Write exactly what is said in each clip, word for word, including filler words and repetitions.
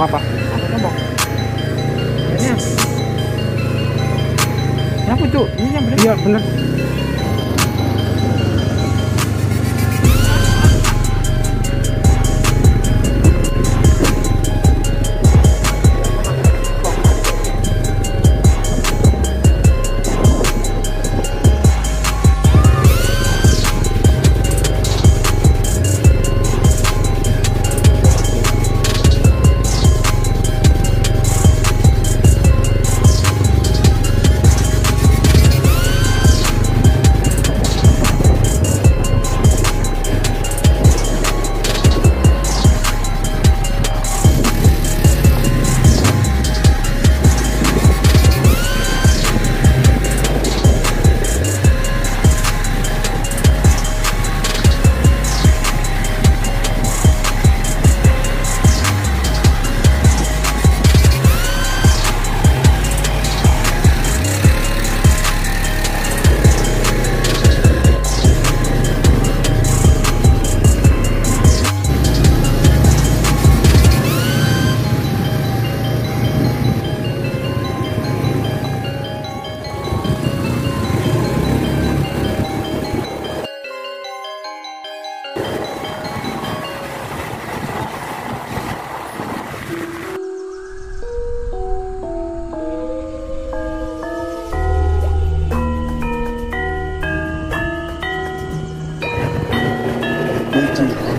Mau apa? Aku tembok. Ini. Ya aku tuh, ini yang bener. Iya bener. Thank you.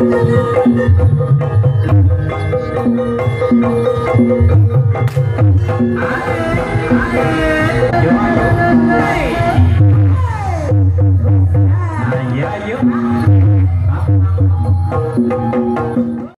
Ayo, ayo, ayo.